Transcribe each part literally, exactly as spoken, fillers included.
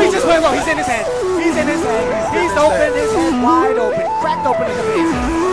Oh, he just went low. He's in his head. He's in his head. He's open. His head wide open. Cracked open in the face.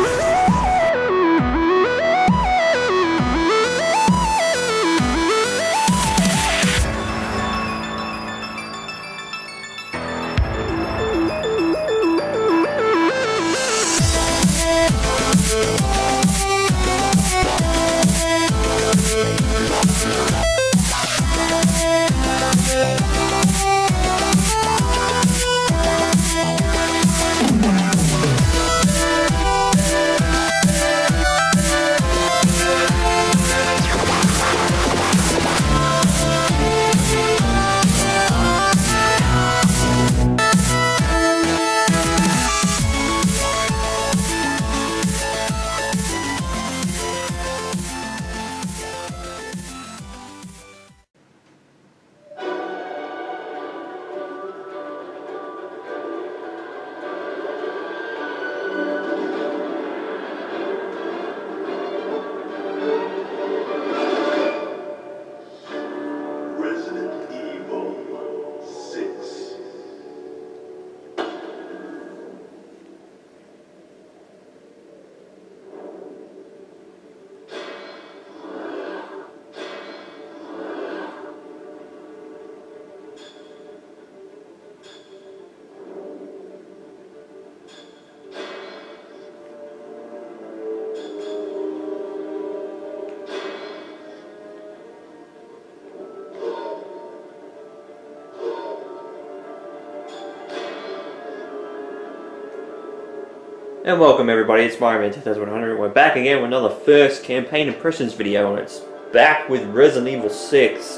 And welcome everybody, it's Marioman one oh one hundred. We're back again with another first campaign in persons video, and it's back with Resident Evil six.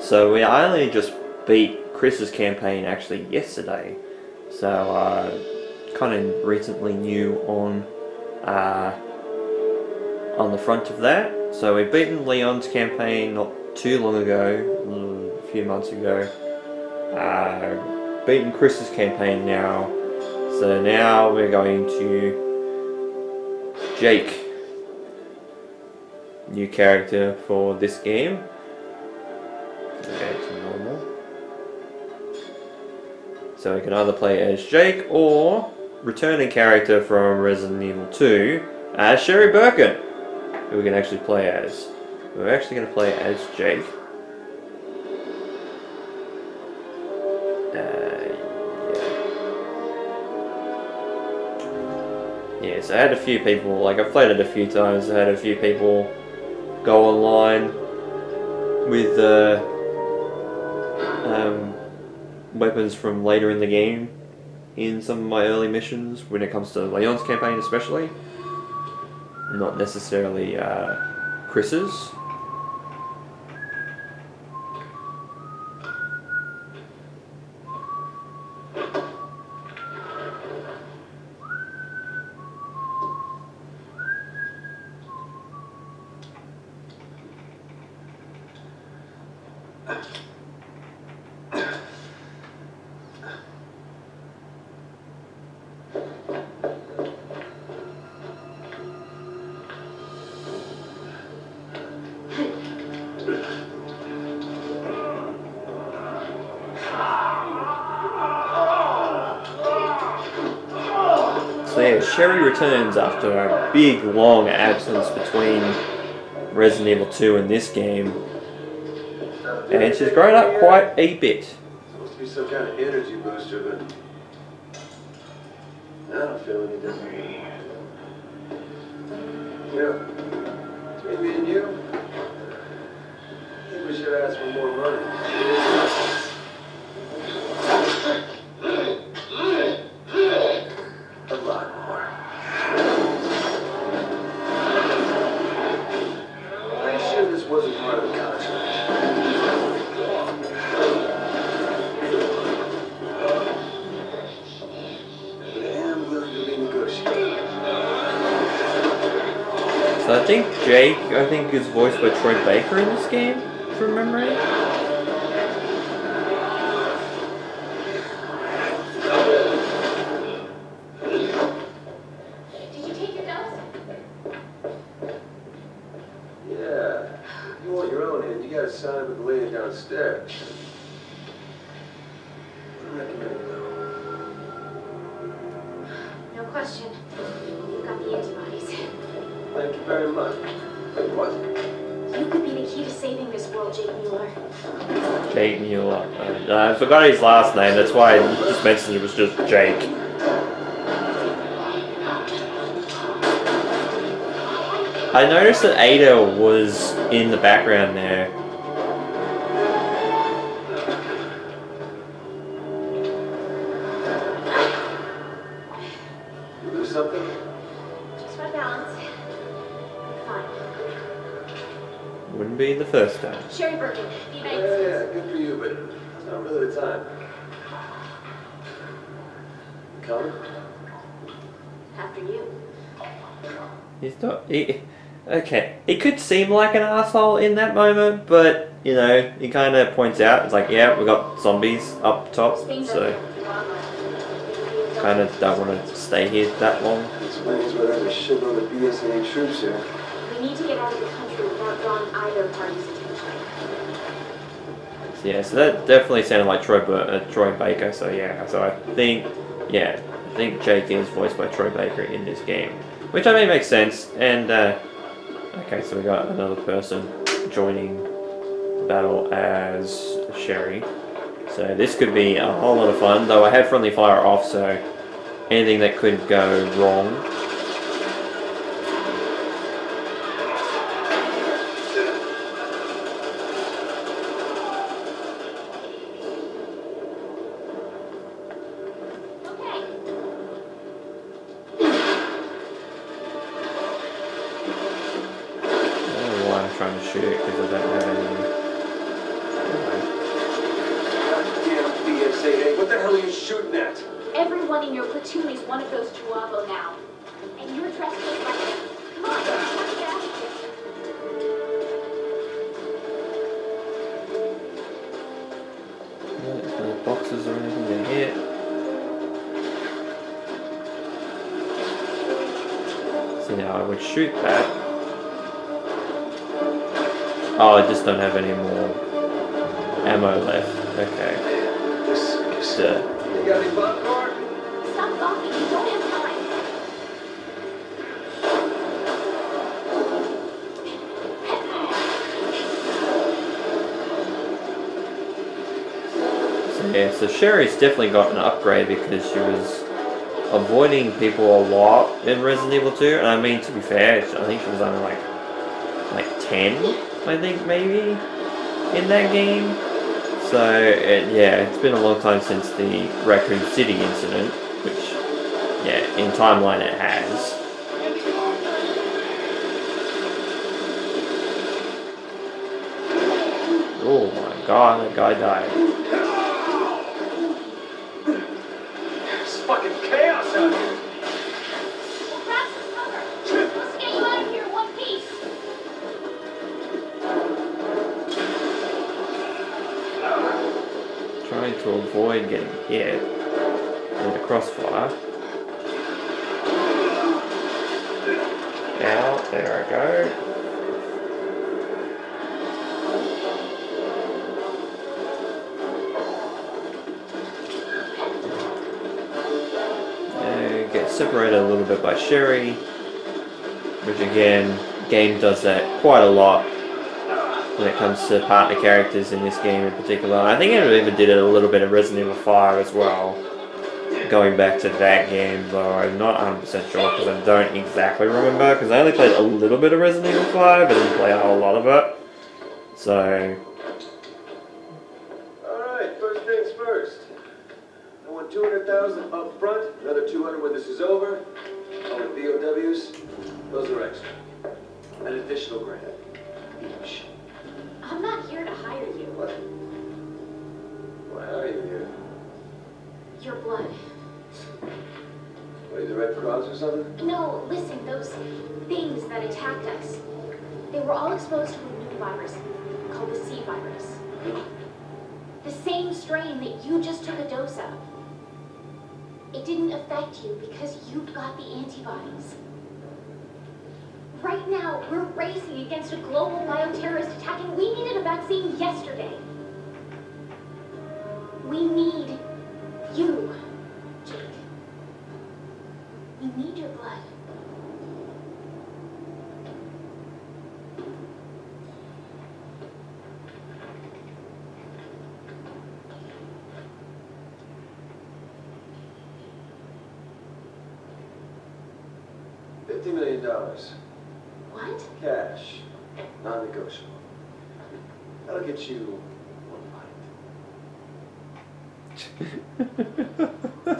So we, I only just beat Chris's campaign actually yesterday, so uh, kind of recently new on uh, on the front of that. So we've beaten Leon's campaign not too long ago, a few months ago. Uh, beaten Chris's campaign now. So now we're going to Jake, new character for this game. Go back to normal. So we can either play as Jake or returning character from Resident Evil two as Sherry Birkin, who we can actually play as. We're actually going to play as Jake. Yes, I had a few people, like I've played it a few times, I had a few people go online with uh, um, weapons from later in the game in some of my early missions, when it comes to Leon's campaign especially. Not necessarily uh, Chris's. Sherry returns after a big long absence between Resident Evil two and this game, and she's grown up quite a bit. Supposed to be some kind of energy booster, but I don't feel any different. You know, between me and you, I think we should ask for more money. I think Jake, I think, is voiced by Troy Baker in this game, from memory. Did you take your dose? Yeah. If you want your own head, you gotta sign up with the lady downstairs. recommend it though. No question. You've got the antibodies. Thank you very much. Wait, what? You could be the key to saving this world, Jake Muller. Jake Muller. Uh, I forgot his last name. That's why I just mentioned it was just Jake. I noticed that Ada was in the background there. You lose something? Just my balance. Fine. Wouldn't be the first time. Sherry Birkin, the United States. Yeah, yeah, good for you, but it's not really the time. Come? After you. He's not... He, Okay, it could seem like an asshole in that moment, but you know, he kind of points out, it's like, yeah, we got zombies up top, so kind of don't want to stay here that long. Explains why there's a shitload of B S A A troops here. We need to get out of the country without drawing either party's attention. So yeah, so that definitely sounded like Troy, uh, Troy Baker. So yeah, so I think, yeah, I think Jake is voiced by Troy Baker in this game, which I mean makes sense. And. Uh, Okay, so we got another person joining the battle as Sherry. So this could be a whole lot of fun, though I had friendly fire off, so anything that could go wrong. Shoot that. Oh, I just don't have any more ammo left. Okay. So. You got any popcorn? Stop talking, you don't have time. So, yeah, so Sherry's definitely got an upgrade because she was avoiding people a lot in Resident Evil two, and I mean, to be fair, I think she was only like, like ten, I think, maybe, in that game. So, it, yeah, it's been a long time since the Raccoon City incident, which, yeah, in timeline it has. Oh my god, that guy died. To avoid getting hit in the crossfire. Now, there I go. And get separated a little bit by Sherry, which again, game does that quite a lot. When it comes to partner characters in this game in particular. I think I even did a little bit of Resident Evil five as well. Going back to that game, though I'm not one hundred percent sure because I don't exactly remember. Because I only played a little bit of Resident Evil five, but didn't play a whole lot of it. So... Alright, first things first. I want two hundred thousand up front, another two hundred when this is over. All the B O Ws, those are extra. An additional grand each. I'm not here to hire you. What? Why are you here? Your blood. What, are you the Red Cross or something? No, listen, those things that attacked us, they were all exposed to a new virus called the C virus. The same strain that you just took a dose of. It didn't affect you because you've got the antibodies. Right now, we're racing against a global bioterrorist attack, and we needed a vaccine yesterday. We need fifty million dollars. What? Cash. Non-negotiable. That'll get you one bite.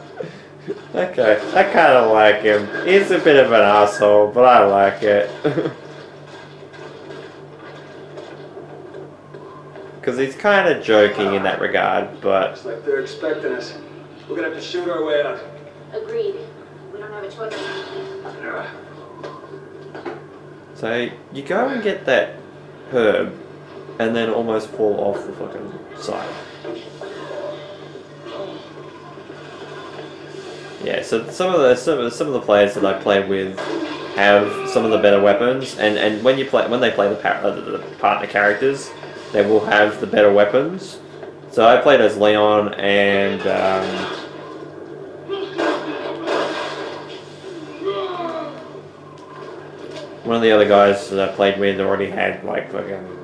Okay, I kind of like him. He's a bit of an asshole, but I like it. Because he's kind of joking in that regard, but... Looks like they're expecting us. We're going to have to shoot our way out. Agreed. We don't have a choice. Yeah. So, you go and get that herb, and then almost fall off the fucking side. Yeah, so some of the some of the, some of the players that I play with have some of the better weapons, and and when you play when they play the, par uh, the partner characters, they will have the better weapons. So I played as Leon and um, one of the other guys that I played with already had like fucking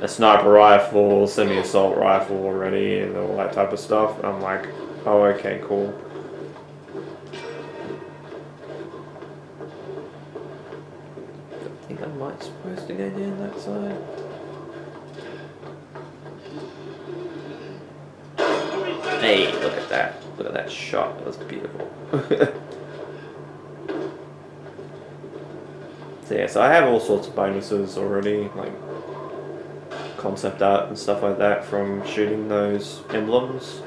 a sniper rifle, semi-assault rifle already, and all that type of stuff. And I'm like, oh, okay, cool. I might supposed to go down that side. Hey, look at that. Look at that shot. That was beautiful. So yeah, so I have all sorts of bonuses already, like concept art and stuff like that from shooting those emblems.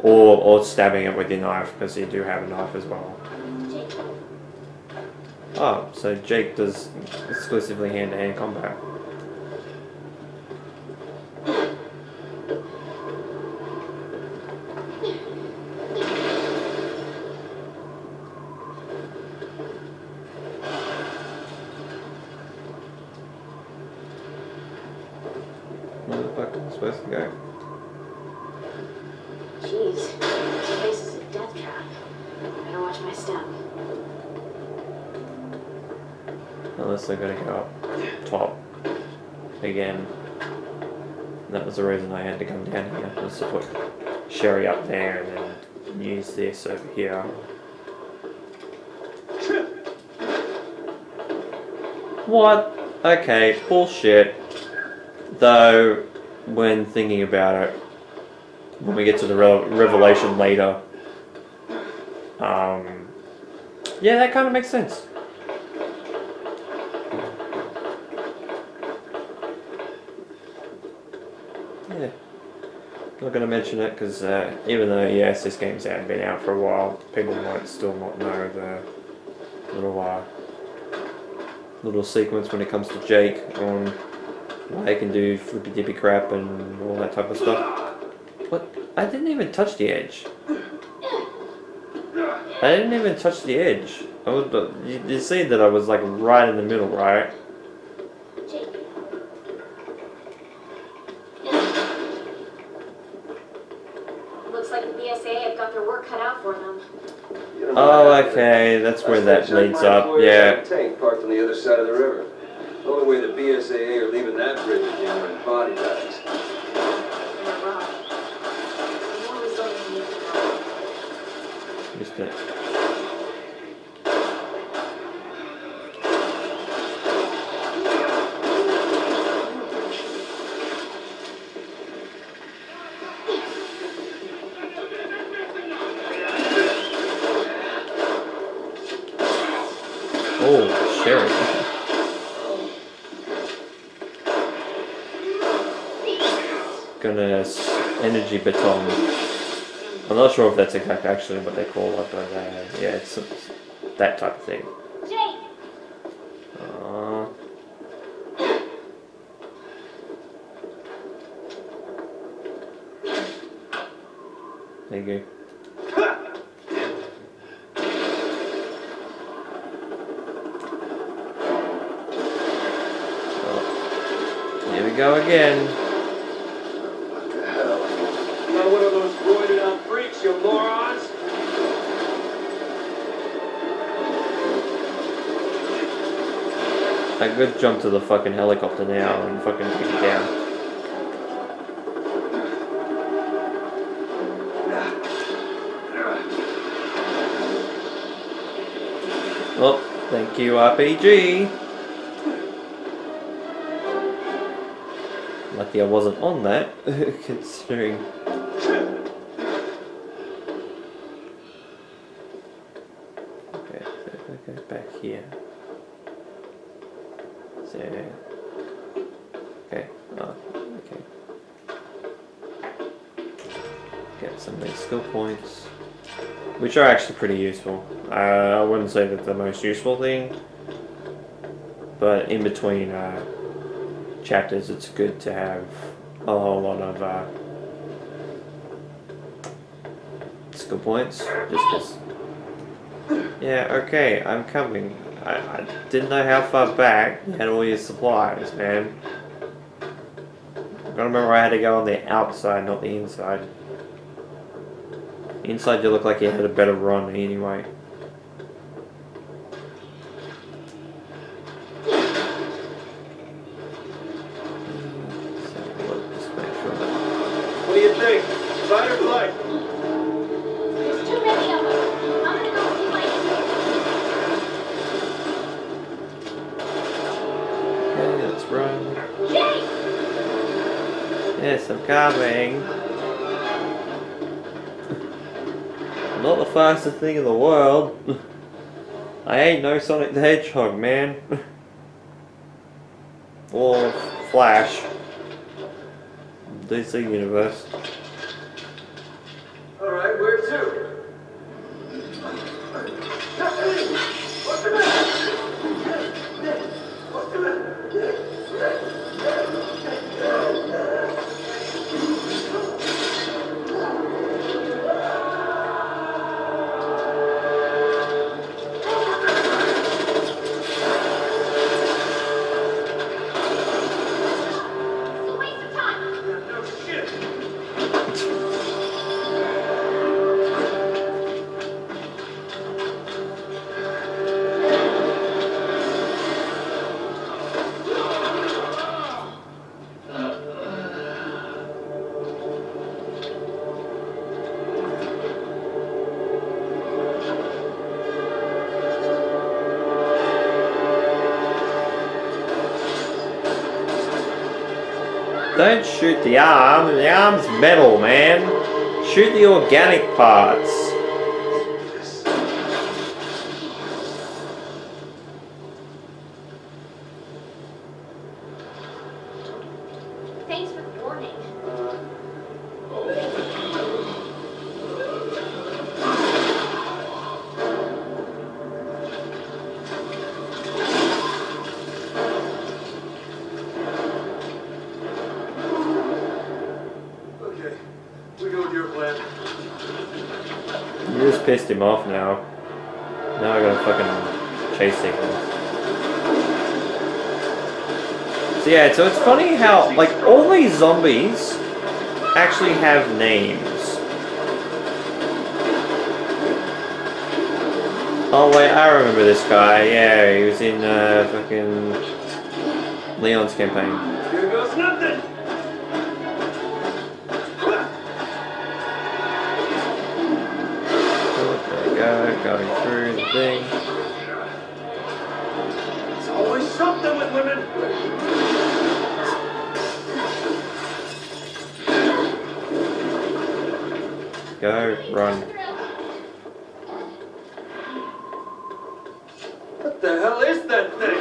Or, or stabbing it with your knife, because you do have a knife as well. Oh, so Jake does exclusively hand-to-hand combat. Where the fuck am I supposed to go? Jeez, this place is a death trap. I better watch my step. Unless they're gonna go up top again. That was the reason I had to come down here, was to put Sherry up there and then use this over here. What? Okay, bullshit. Though, when thinking about it, when we get to the re revelation later, um, yeah, that kind of makes sense. I'm not going to mention it because uh, even though, yes, this game's out, been out for a while, people might still not know the little uh, little sequence when it comes to Jake on what he can do, flippy dippy crap and all that type of stuff. What? I didn't even touch the edge. I didn't even touch the edge. I was, but you, you see that I was like right in the middle, right? Oh, okay, that's where that leads up, yeah. Tank parked on the other side of the river. Only way the B S A A are leaving that bridge again are in body bags. Just it. Gonna energy baton. I'm not sure if that's exactly actually what they call it, but uh, yeah, it's, it's that type of thing. Jake. Uh, there you go. Oh, here we go again. I could jump to the fucking helicopter now and fucking take it down. Well, Q R P G. Lucky I wasn't on that, considering. Okay, so if I go back here. So. Okay, oh, okay. Get some of these skill points, which are actually pretty useful. Uh, I wouldn't say that the most useful thing, but in between uh, chapters it's good to have a whole lot of uh, skill points. Just cause. Yeah, okay, I'm coming. I, I didn't know how far back you had all your supplies, man. I've got to remember I had to go on the outside, not the inside. Inside you look like you had a better run anyway. What do you think? Fight or flight? There's too many of them. I'm gonna go see my team. Okay, let's run. Jake! Yes, I'm coming. Not the fastest thing in the world. I ain't no Sonic the Hedgehog, man. Or Flash. D C Universe. Alright, where to? What's the matter? What's the matter? Don't shoot the arm, the arm's metal, man. Shoot the organic parts. Thanks for the warning. Pissed him off now. Now I gotta fucking chase signals. So yeah, so it's funny how like all these zombies actually have names. Oh wait, I remember this guy. Yeah, he was in uh, fucking Leon's campaign. Here goes nothing. Going through the thing. It's always something with women. Go, run. What the hell is that thing?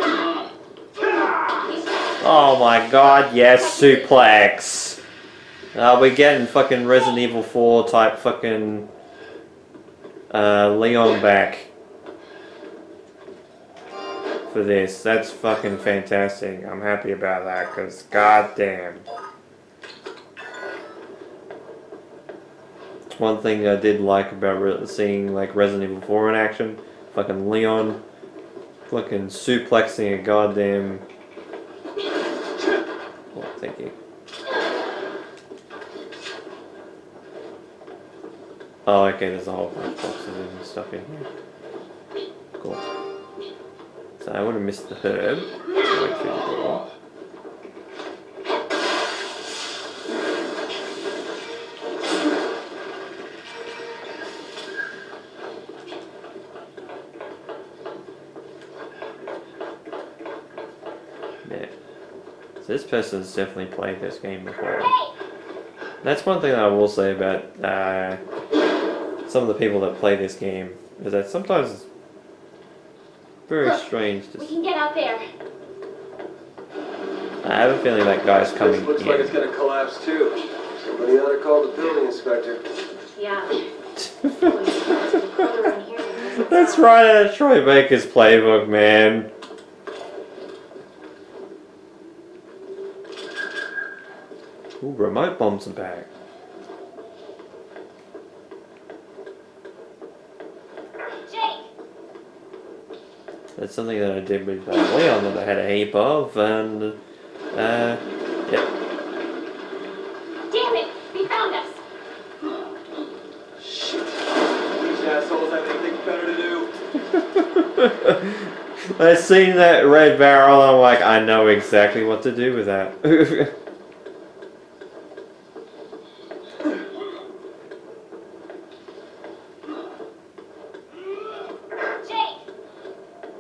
Oh my god, yes, suplex. Uh, we're getting fucking Resident Evil four type fucking. Uh, Leon back for this. That's fucking fantastic. I'm happy about that because goddamn. It's one thing I did like about re seeing like Resident Evil four in action. Fucking Leon fucking suplexing a goddamn. Oh, thank you. Oh, okay, there's a whole bunch of boxes and stuff in here. Cool. So I would have missed the herb. Wait for the door. net. So this person's definitely played this game before. That's one thing that I will say about uh, some of the people that play this game, is that sometimes it's very Look, strange to... We can get out there. I have a feeling that guy's coming. This looks in. like it's going to collapse too. Somebody ought to call the building inspector. Yeah. That's right out of Troy Baker's playbook, man. Ooh, remote bombs are back. Jake. That's something that I did with uh, Leon that I had a heap of, and uh, yeah. Damn it! He found us. Shit! These assholes have anything better to do. I seen that red barrel. I'm like, I know exactly what to do with that.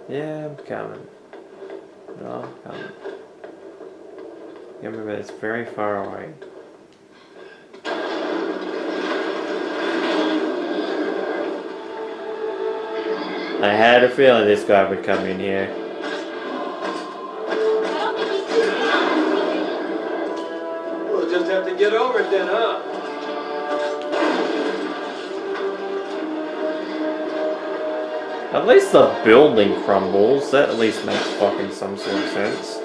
Yeah, I'm coming. No, I'm coming. Yeah, remember, it's very far away. I had a feeling this guy would come in here. We'll just have to get over it then, huh? At least the building crumbles. That at least makes fucking some sort of sense.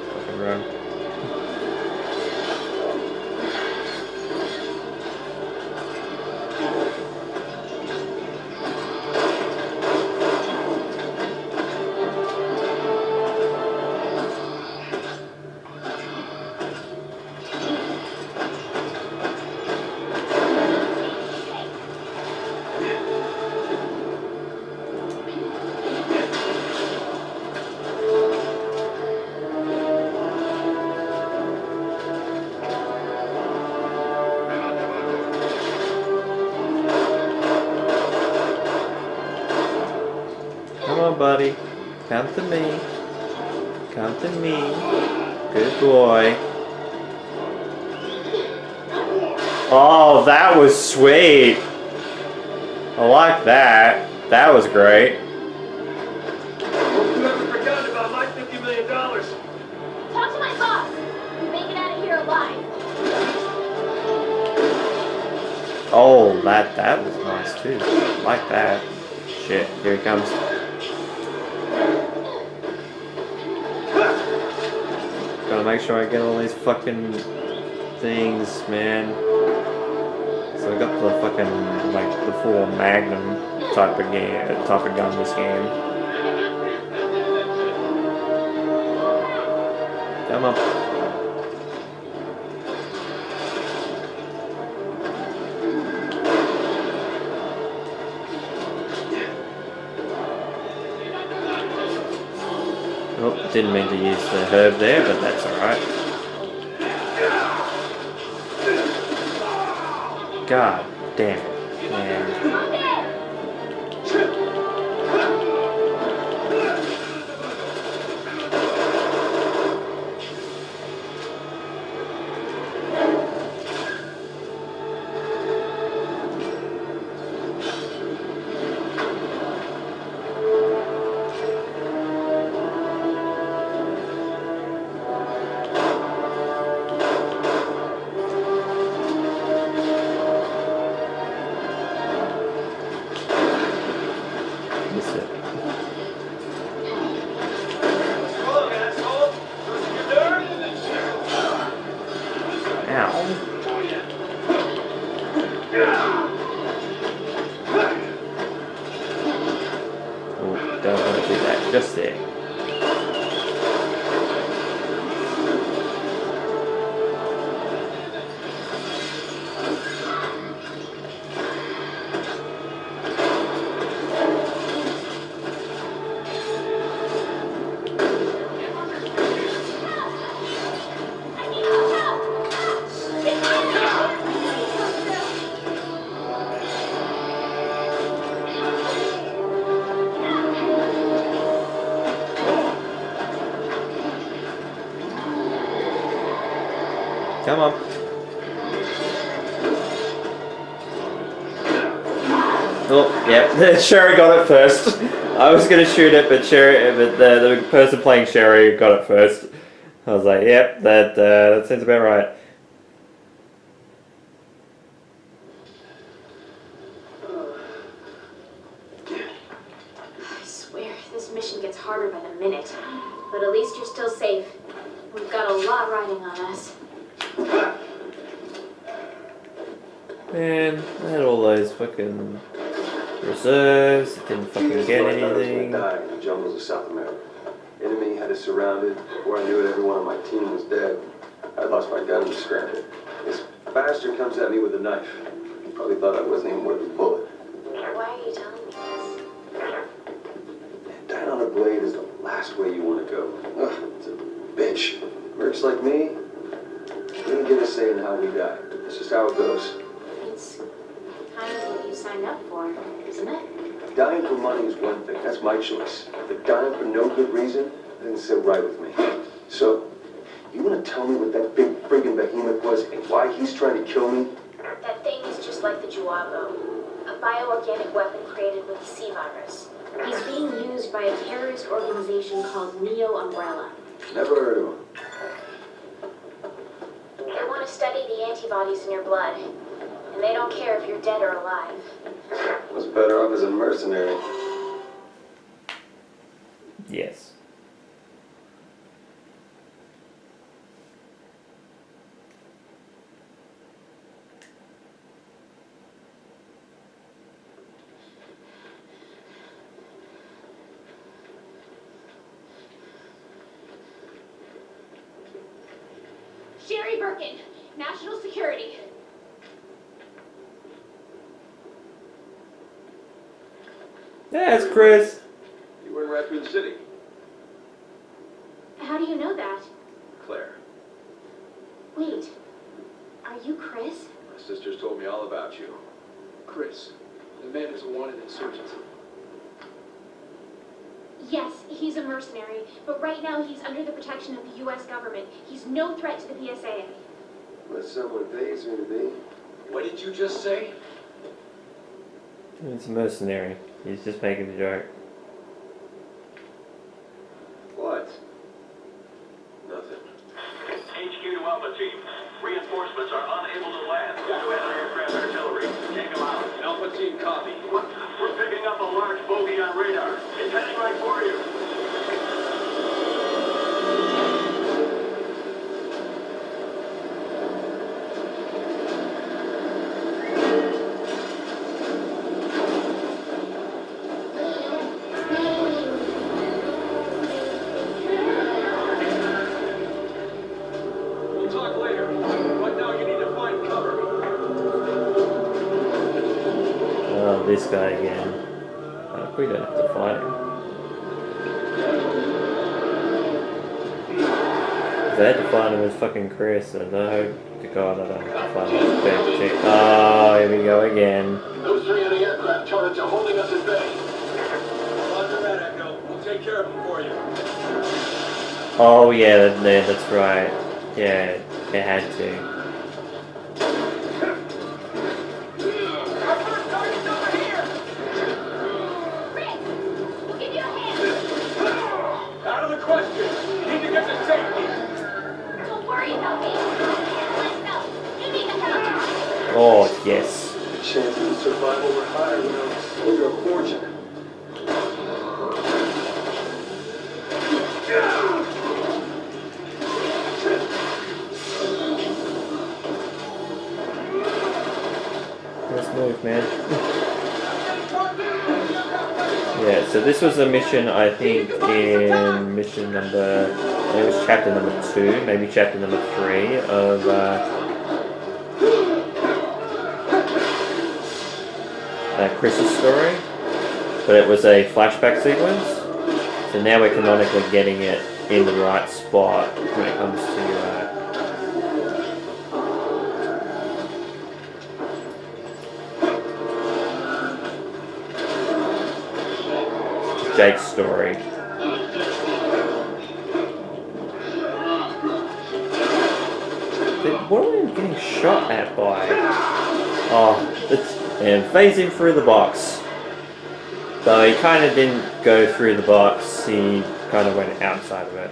Fucking run. Buddy, come to me, come to me, good boy. Oh, that was sweet. I like that. That was great. Whoever forgot about my fifty million dollars. Talk to my boss. You make it out of here alive. Oh, that that was nice too. I like that. Shit, here he comes. Gotta make sure I get all these fucking things, man. So I got the fucking, like, the full Magnum type of game, type of gun this game. Come on. Oh, didn't mean to use the herb there, but that's alright. God damn it, Come on. Oh, yeah. Sherry got it first. I was going to shoot it, but Sherry, but the, the person playing Sherry got it first. I was like, yep, that, uh, that sounds about right. I swear, this mission gets harder by the minute. But at least you're still safe. We've got a lot riding on us. Man, I had all those fucking reserves. I didn't fucking get anything. Dying in the jungles of South America. Enemy had us surrounded. Before I knew it, everyone on my team was dead. I lost my gun and scrambled. This bastard comes at me with a knife. He probably thought I wasn't even worth a bullet. Why are you telling me this? Dying on a blade is the last way you want to go. Ugh, it's a bitch. Mercs like me, they didn't get a say in how we die. It's just how it goes. It's kind of what you signed up for, isn't it? Dying for money is one thing. That's my choice. But dying for no good reason didn't sit right with me. So, you want to tell me what that big friggin' behemoth was and why he's trying to kill me? That thing is just like the Juavo, a bioorganic weapon created with the C virus. He's being used by a terrorist organization called Neo Umbrella. Never heard of him. They want to study the antibodies in your blood. And they don't care if you're dead or alive. I was better off as a mercenary. Yes. Sherry Birkin, National Security. Yes, Chris. You were in Raccoon City. How do you know that? Claire. Wait, are you Chris? My sister's told me all about you. Chris, the man is a wanted insurgent. Yes, he's a mercenary, but right now he's under the protection of the U S government. He's no threat to the B S A A. Unless someone pays him to be. What did you just say? It's a mercenary. He's just making a joke. What? Nothing. H Q to Alpha Team. Reinforcements are unable to land due to anti-aircraft artillery. Take them out. Alpha Team, copy. We're picking up a large bogey on radar. It's heading right for you. This guy again. Uh, we don't have to fight him. If they had to fight him as fucking Chris, and I hope to God I don't have to fight him as big chick. Oh, here we go again. Those three in the aircraft turrets are holding us at bay. Roger that, Echo. We'll take care of them for you. Oh yeah, that's right. Yeah, they had to. Oh, yes. The chances of survival were higher when I was a soldier of fortune. Nice move, man. Yeah, so this was a mission, I think, in mission number... It was chapter number two, maybe chapter number three of... Uh, Uh, Chris's story, but it was a flashback sequence, so now we're canonically getting it in the right spot when it comes to uh, Jake's story. What shot at by? Oh, it's, and phasing through the box. So he kind of didn't go through the box, he kind of went outside of it.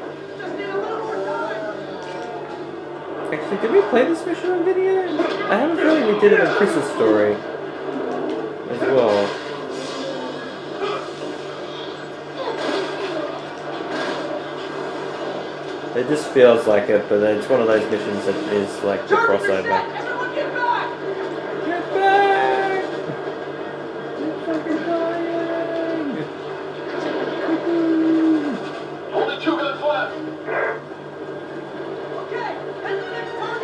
Actually, did we play this mission on video? I have a feeling we did it in Chris's story as well. It just feels like it, but it's one of those missions that is like the crossover. Get back! Get back! You're fucking dying! Only two guns left! Okay, head to the next guy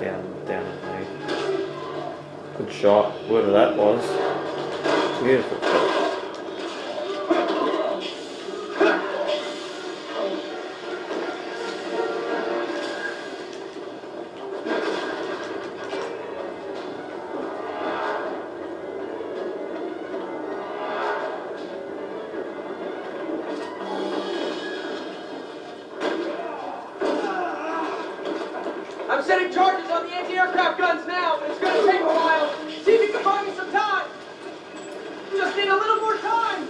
down, down at me. Good shot, whoever that was. Beautiful shot. I'm setting charges on the anti-aircraft guns now, but it's going to take a while. See if you can buy me some time. Just need a little more time.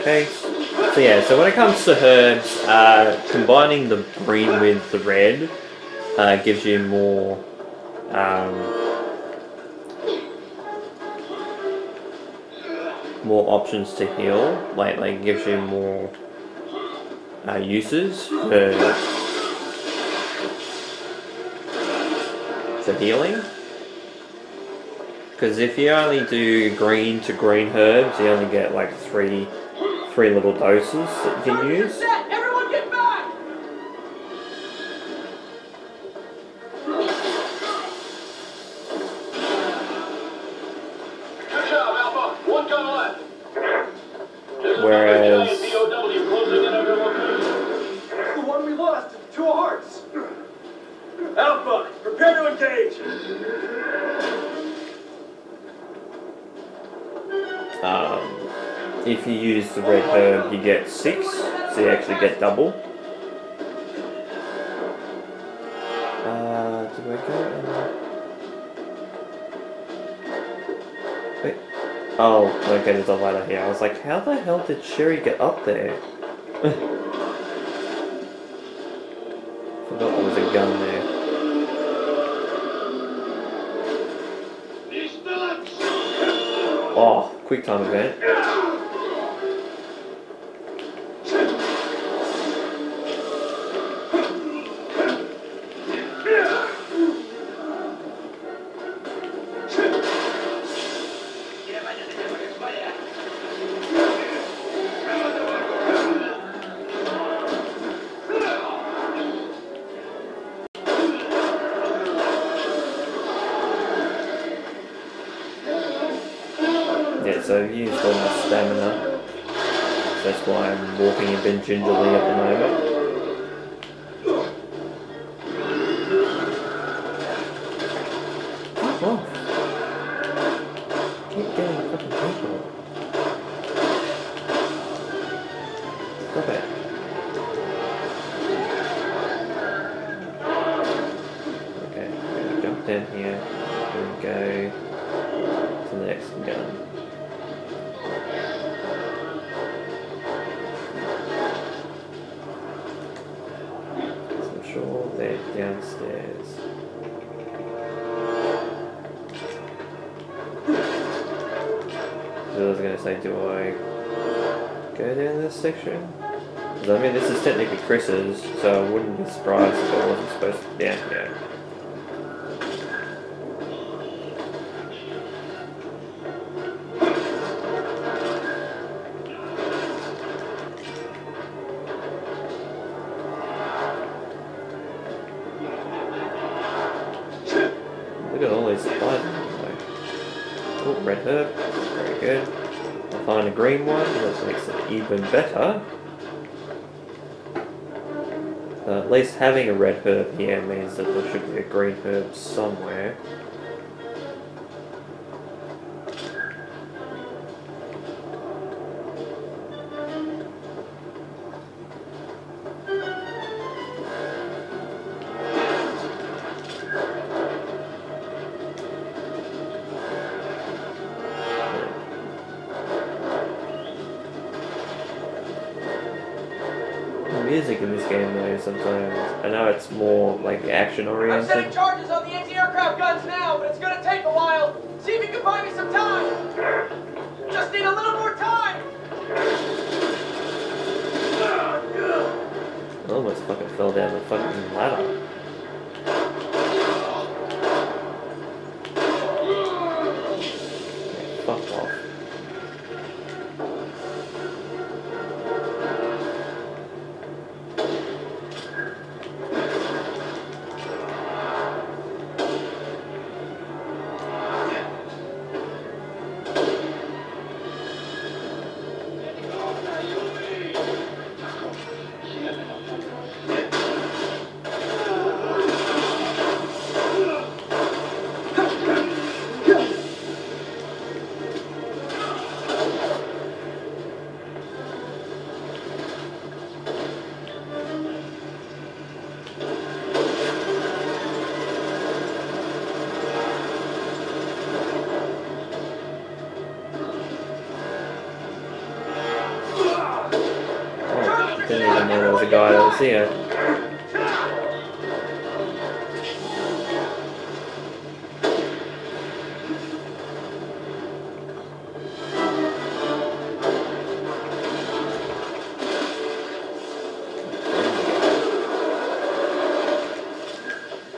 Okay. So yeah, so when it comes to herbs, uh, combining the green with the red uh, gives you more um, more options to heal. Like, like gives you more uh, uses for for healing. Because if you only do green to green herbs, you only get like three. Three little doses that you can use. Everyone get back! Good job, Alpha. One gun left. Whereas B O W closing in under location. The one we lost, two hearts. Alpha, prepare to engage. Um. If you use the red herb, you get six, so you actually get double. Uh, did we go? Wait. Oh, okay, there's a ladder here. I was like, how the hell did Sherry get up there? Forgot there was a gun there. Oh, quick time event. So I've used all my stamina, so that's why I'm walking a bit gingerly at the moment. They're downstairs. Zula's gonna say, do I go down this section? Because I mean, this is technically Chris's, so I wouldn't be surprised if I wasn't supposed to be down here. Green one, which makes it even better. Uh, at least having a red herb here means that there should be a green herb somewhere. Sometimes I know it's more like action oriented. I'm setting charges on the anti-aircraft guns now, but it's gonna take a while. See if you can buy me some time. Just need a little more time. I almost fucking fell down the fucking ladder. Guy that was here.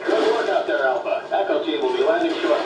Good work out there, Alpha. Echo team will be landing shortly.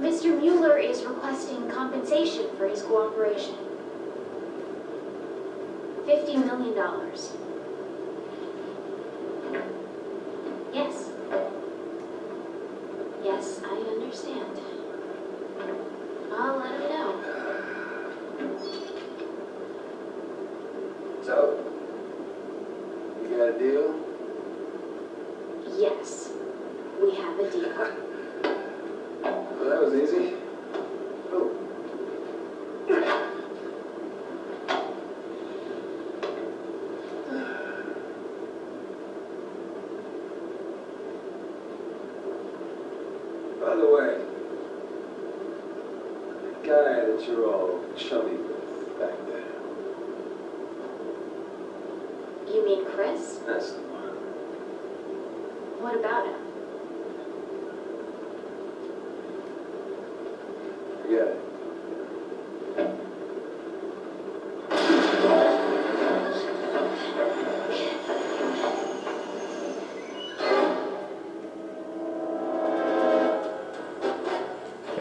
Mister Mueller is requesting compensation for his cooperation. Fifty million dollars. Yes. Yes, I understand. I'll let him know. So, you got a deal? Yes, we have a deal. That was easy. Oh. By the way, the guy that you're all chummy with back there. You mean Chris? That's the one. What about him?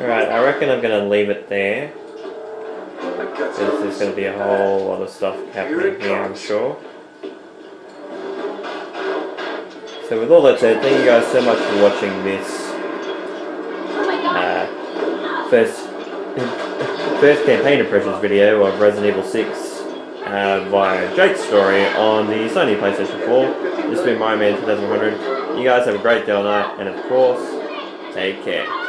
Alright, I reckon I'm going to leave it there. Because there's going to be a whole lot of stuff happening here, I'm sure. So with all that said, thank you guys so much for watching this uh, first first campaign impressions video of Resident Evil six uh, via Jake's story on the Sony PlayStation four. This has been Marioman one thousand one hundred. You guys have a great day or night, and of course, take care.